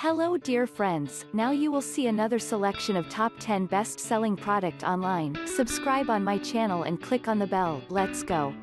Hello dear friends, now you will see another selection of top 10 best-selling product online. Subscribe on my channel and click on the bell. Let's go.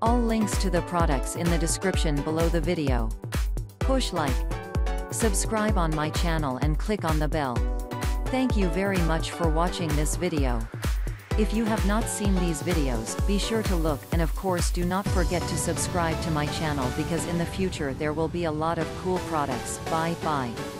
All links to the products in the description below the video. Push like, subscribe on my channel and click on the bell. Thank you very much for watching this video. If you have not seen these videos, be sure to look, and of course do not forget to subscribe to my channel because in the future there will be a lot of cool products. Bye bye.